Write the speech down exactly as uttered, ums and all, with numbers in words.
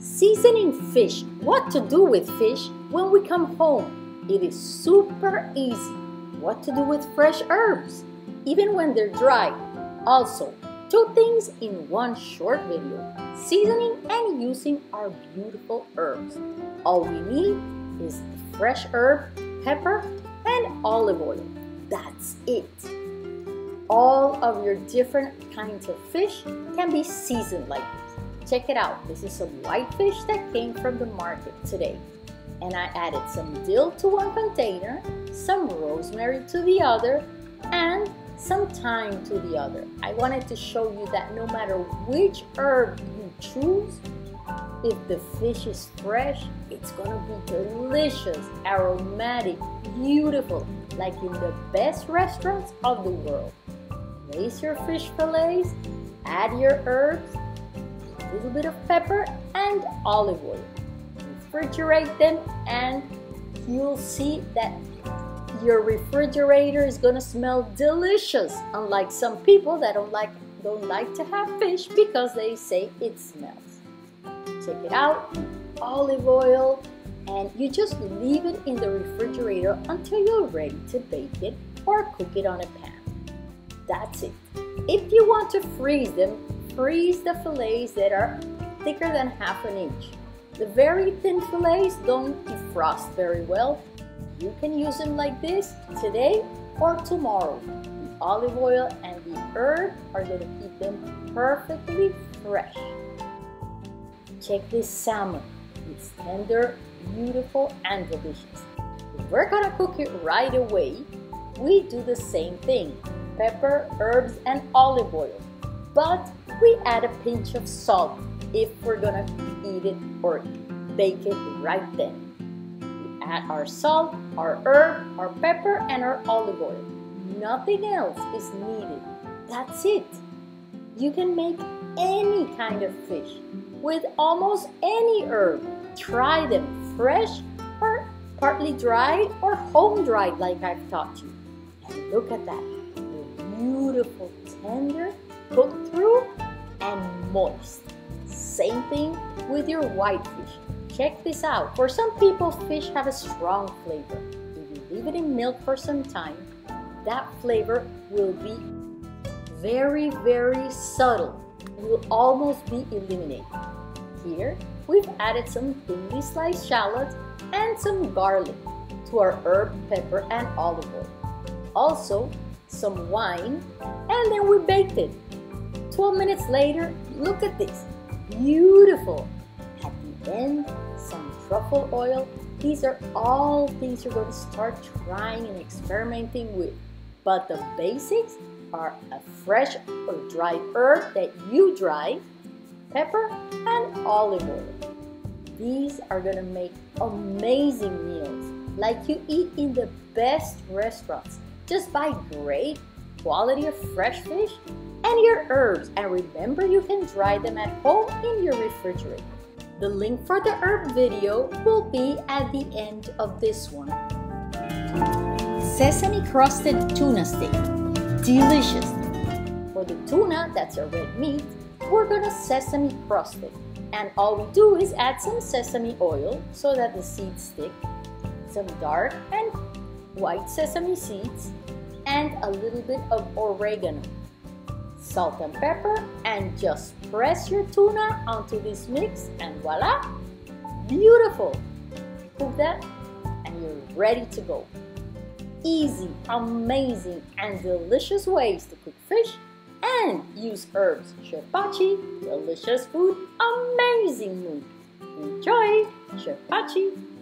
Seasoning fish. What to do with fish when we come home? It is super easy. What to do with fresh herbs, even when they're dry. Also, two things in one short video. Seasoning and using our beautiful herbs. All we need is the fresh herb, pepper, and olive oil. That's it. All of your different kinds of fish can be seasoned like this. Check it out. This is some white fish that came from the market today. And I added some dill to one container, some rosemary to the other, and some thyme to the other. I wanted to show you that no matter which herb you choose, if the fish is fresh, it's gonna be delicious, aromatic, beautiful, like in the best restaurants of the world. Place your fish fillets, add your herbs, a little bit of pepper and olive oil. Refrigerate them and you'll see that your refrigerator is gonna smell delicious, unlike some people that don't like, don't like to have fish because they say it smells. Check it out, olive oil, and you just leave it in the refrigerator until you're ready to bake it or cook it on a pan. That's it. If you want to freeze them, freeze the fillets that are thicker than half an inch. The very thin fillets don't defrost very well. You can use them like this today or tomorrow. The olive oil and the herb are going to keep them perfectly fresh. Check this salmon. It's tender, beautiful, and delicious. If we're gonna cook it right away, we do the same thing. Pepper, herbs, and olive oil. But we add a pinch of salt if we're gonna eat it or bake it right then. We add our salt, our herb, our pepper, and our olive oil. Nothing else is needed. That's it. You can make any kind of fish with almost any herb. Try them fresh or partly dried or home dried like I've taught you. And look at that. They're beautiful, tender, cooked through, and moist. Same thing with your white fish. Check this out. For some people, fish have a strong flavor. If you leave it in milk for some time, that flavor will be very, very subtle. It will almost be eliminated. Here, we've added some thinly sliced shallots and some garlic to our herb, pepper, and olive oil. Also, some wine, and then we baked it. twelve minutes later, look at this. Beautiful. At the end, some truffle oil. These are all things you're going to start trying and experimenting with. But the basics are a fresh or dried herb that you dry, pepper, and olive oil. These are going to make amazing meals, like you eat in the best restaurants. Just buy great quality of fresh fish and your herbs, and remember you can dry them at home in your refrigerator. The link for the herb video will be at the end of this one. Sesame crusted tuna steak. Delicious! For the tuna, that's your red meat, we're gonna sesame crust it. And all we do is add some sesame oil so that the seeds stick, some dark and white sesame seeds, and a little bit of oregano. Salt and pepper, and just press your tuna onto this mix, and voila! Beautiful! Cook that and you're ready to go. Easy, amazing, and delicious ways to cook fish and use herbs. Chef Pachi, delicious food, amazing mood. Enjoy! Chef Pachi.